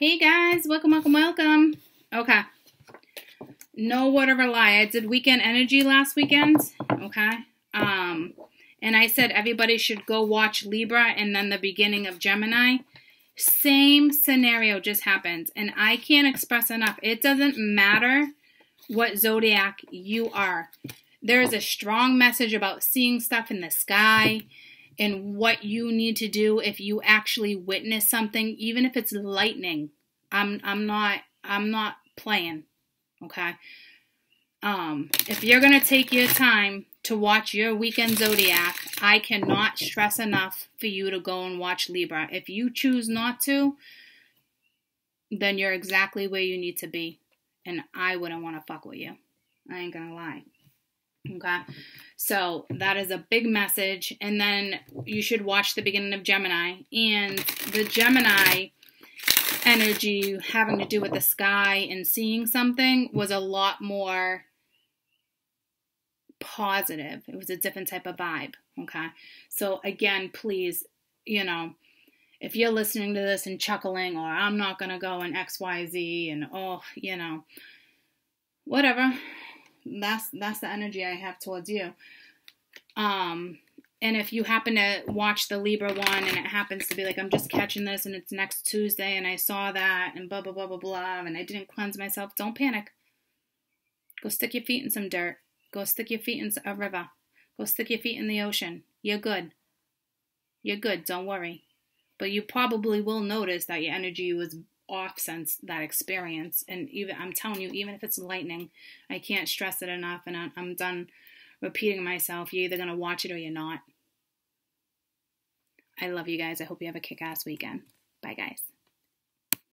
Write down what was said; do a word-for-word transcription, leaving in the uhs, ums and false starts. Hey guys, welcome, welcome, welcome. Okay. No whatever lie. I did weekend energy last weekend. Okay. Um, and I said everybody should go watch Libra and then the beginning of Gemini. Same scenario just happened. And I can't express enough. It doesn't matter what zodiac you are. There is a strong message about seeing stuff in the sky and what you need to do if you actually witness something, even if it's lightning. I'm I'm not I'm not playing. Okay. Um, if you're going to take your time to watch your weekend zodiac, I cannot stress enough for you to go and watch Libra. If you choose not to, then you're exactly where you need to be. And I wouldn't want to fuck with you. I ain't going to lie. Okay. So that is a big message. And then you should watch the beginning of Gemini. And the Gemini energy having to do with the sky and seeing something was a lot more positive. It was a different type of vibe. Okay. So again, please, you know, if you're listening to this and chuckling, or I'm not going to go and X, Y, Z, and oh, you know, whatever. That's, that's the energy I have towards you. Um, and if you happen to watch the Libra one and it happens to be like, I'm just catching this and it's next Tuesday and I saw that and blah, blah, blah, blah, blah, and I didn't cleanse myself, don't panic. Go stick your feet in some dirt. Go stick your feet in a river. Go stick your feet in the ocean. You're good. You're good. Don't worry. But you probably will notice that your energy was off since that experience. And even I'm telling you, even if it's lightning, I can't stress it enough, and I, I'm done repeating myself. You're either going to watch it or you're not. I love you guys. I hope you have a kick-ass weekend. Bye, guys.